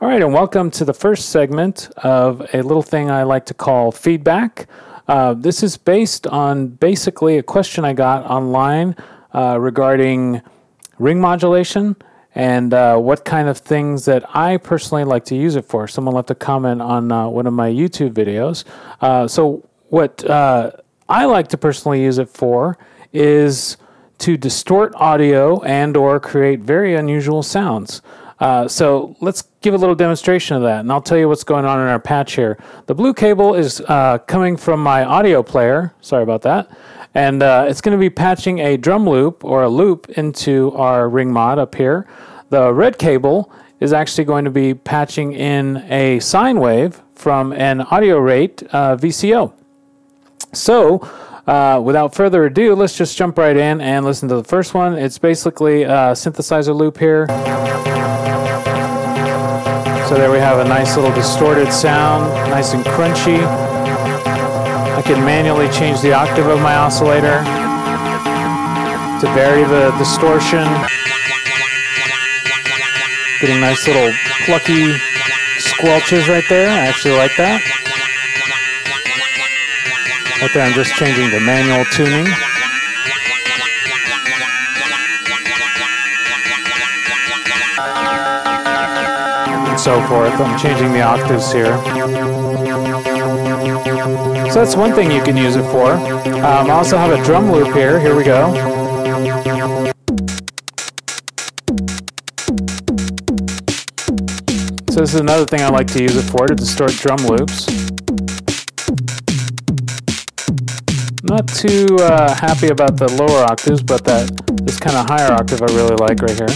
All right, and welcome to the first segment of a little thing I like to call feedback. This is based on basically a question I got online regarding ring modulation and what kind of things that I personally like to use it for. Someone left a comment on one of my YouTube videos. So what I like to personally use it for is to distort audio and or create very unusual sounds. So let's give a little demonstration of that, and I'll tell you what's going on in our patch here. The blue cable is coming from my audio player, sorry about that, and it's going to be patching a drum loop or a loop into our ring mod up here. The red cable is actually going to be patching in a sine wave from an audio rate VCO. So without further ado, let's just jump right in and listen to the first one. It's basically a synthesizer loop here. So there we have a nice little distorted sound, nice and crunchy. I can manually change the octave of my oscillator to vary the distortion. Getting nice little plucky squelches right there. I actually like that. Right there I'm just changing the manual tuning. So forth. I'm changing the octaves here. So that's one thing you can use it for. I also have a drum loop here. Here we go. So this is another thing I like to use it for, to distort drum loops. Not too happy about the lower octaves, but this kind of higher octave I really like right here.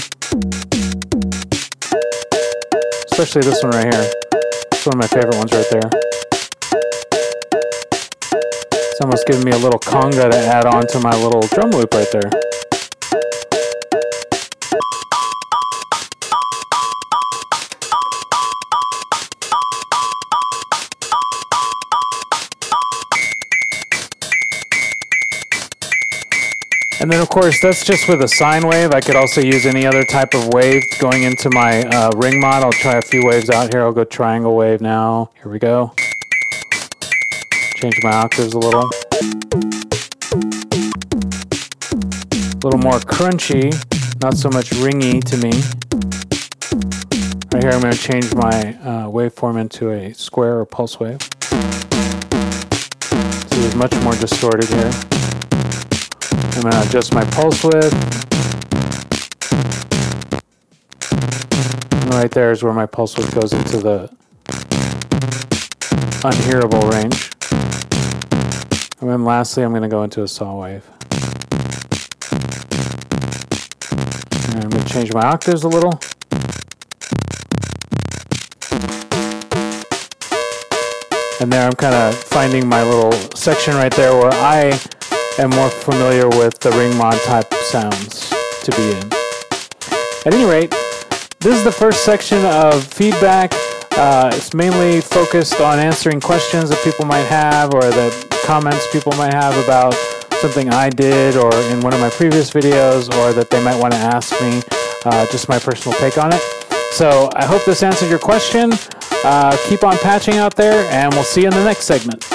Especially this one right here. It's one of my favorite ones right there. It's almost giving me a little conga to add on to my little drum loop right there. And then, of course, that's just with a sine wave. I could also use any other type of wave going into my ring mod. I'll try a few waves out here. I'll go triangle wave now. Here we go. Change my octaves a little. A little more crunchy, not so much ringy to me. Right here, I'm going to change my waveform into a square or pulse wave. So it's much more distorted here. I'm going to adjust my pulse width. And right there is where my pulse width goes into the unhearable range. And then lastly, I'm going to go into a saw wave. And I'm going to change my octaves a little. And there I'm kind of finding my little section right there where I and more familiar with the ring mod type sounds to be in. At any rate, this is the first section of feedback. It's mainly focused on answering questions that people might have or the comments people might have about something I did or in one of my previous videos or that they might want to ask me, just my personal take on it. So I hope this answered your question. Keep on patching out there and we'll see you in the next segment.